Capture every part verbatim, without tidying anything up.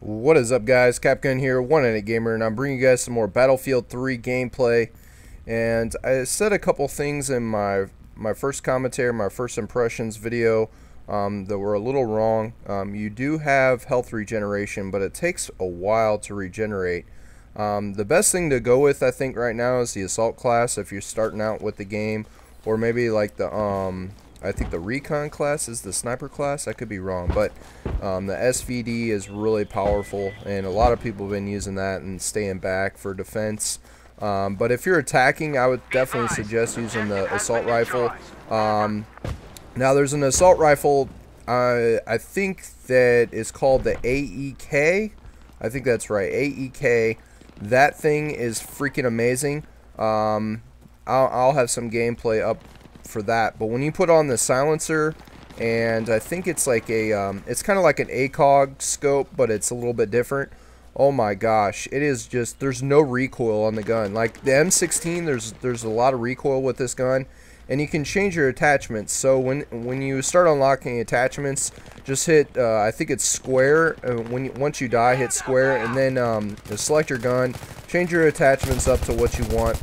What is up, guys? KAPGUN here, one-handed gamer, and I'm bringing you guys some more Battlefield three gameplay. And I said a couple things in my my first commentary, my first impressions video, um, that were a little wrong. Um, you do have health regeneration, but it takes a while to regenerate. Um, the best thing to go with, I think, right now is the assault class if you're starting out with the game, or maybe like the um. I think the recon class is the sniper class. I could be wrong, but um, the S V D is really powerful, and a lot of people have been using that and staying back for defense. Um, but if you're attacking, I would definitely suggest using the assault rifle. Um, now, there's an assault rifle, uh, I think that is called the A E K. I think that's right, A E K. That thing is freaking amazing. Um, I'll, I'll have some gameplay up for that, but when you put on the silencer, and I think it's like a um, it's kind of like an ACOG scope, but it's a little bit different. Oh my gosh, it is just, there's no recoil on the gun. Like the M sixteen, there's there's a lot of recoil with this gun, and you can change your attachments. So when when you start unlocking attachments, just hit uh, I think it's square, and when you, once you die, hit square, and then um, select your gun, change your attachments up to what you want.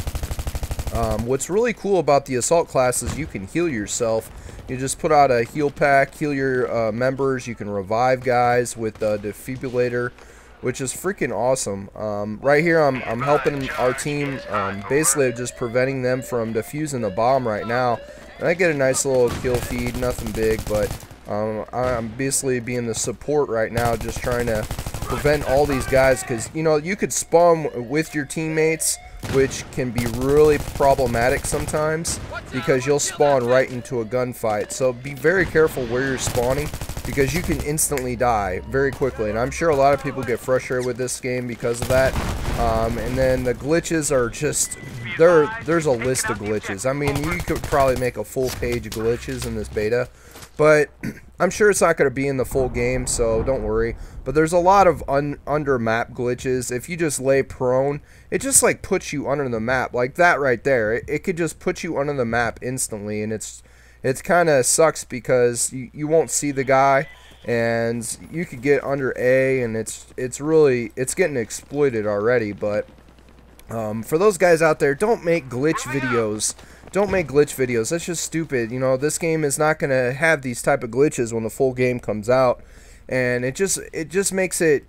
Um, what's really cool about the assault class is you can heal yourself. You just put out a heal pack, heal your uh, members. You can revive guys with a defibrillator, which is freaking awesome. Um, right here, I'm, I'm helping our team, um, basically just preventing them from defusing the bomb right now. And I get a nice little kill feed, nothing big, but um, I'm basically being the support right now, just trying to prevent all these guys, because you know you could spawn with your teammates, which can be really problematic sometimes, because you'll spawn right into a gunfight. So be very careful where you're spawning, because you can instantly die very quickly. And I'm sure a lot of people get frustrated with this game because of that. Um, and then the glitches are just, there. there's a list of glitches. I mean, you could probably make a full page of glitches in this beta, but I'm sure it's not going to be in the full game, so don't worry. But there's a lot of un under map glitches. If you just lay prone, it just like puts you under the map, like that right there. It, it could just put you under the map instantly, and it's it's kind of sucks, because you, you won't see the guy, and you could get under A, and it's it's really it's getting exploited already. But um, for those guys out there, don't make glitch videos. Don't make glitch videos. That's just stupid. You know, this game is not going to have these type of glitches when the full game comes out. And it just it just makes it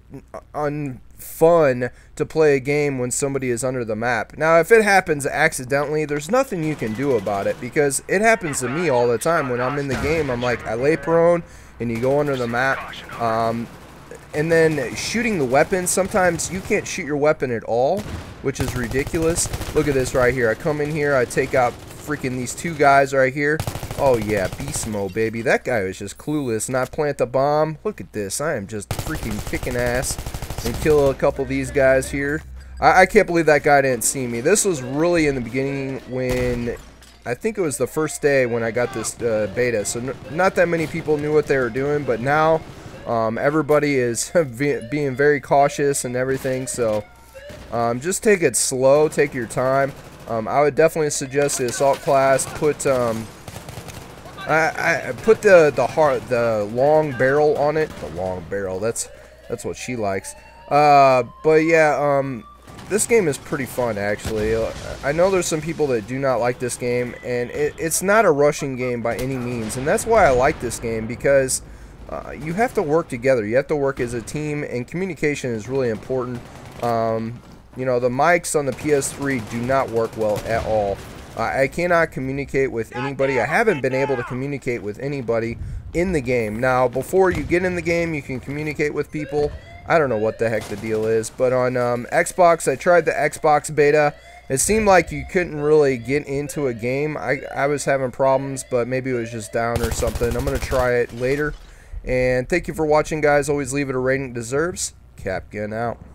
unfun to play a game when somebody is under the map. Now, if it happens accidentally, there's nothing you can do about it, because it happens to me all the time when I'm in the game. I'm like, I lay prone, and you go under the map. Um, and then shooting the weapon, sometimes you can't shoot your weapon at all, which is ridiculous. Look at this right here. I come in here, I take out freaking these two guys right here. Oh yeah, beast mode, baby. That guy was just clueless, not plant the bomb. Look at this. I am just freaking kicking ass and kill a couple of these guys here. I, I can't believe that guy didn't see me. This was really in the beginning, when I think it was the first day when I got this uh, beta. So n not that many people knew what they were doing, but now um, everybody is being very cautious and everything. So um, just take it slow, take your time. Um, I would definitely suggest the assault class. Put um, I, I put the the hard, the long barrel on it. The long barrel. That's that's what she likes. Uh, but yeah, um, this game is pretty fun, actually. I know there's some people that do not like this game, and it, it's not a rushing game by any means, and that's why I like this game, because uh, you have to work together. You have to work as a team, and communication is really important. Um, You know, the mics on the P S three do not work well at all. Uh, I cannot communicate with anybody. I haven't been able to communicate with anybody in the game. Now, before you get in the game, you can communicate with people. I don't know what the heck the deal is. But on um, Xbox, I tried the Xbox beta. It seemed like you couldn't really get into a game. I, I was having problems, but maybe it was just down or something. I'm going to try it later. And thank you for watching, guys. Always leave it a rating it deserves. KAPGUN out.